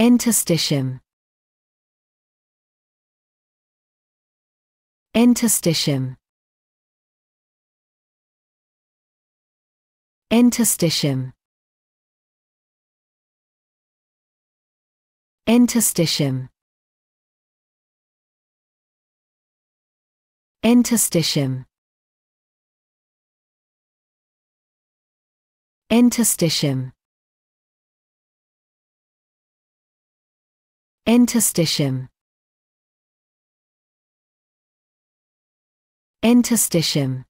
Interstitium. Interstitium. Interstitium. Interstitium. Interstitium. Interstitium. Interstitium. Interstitium.